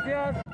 Gracias.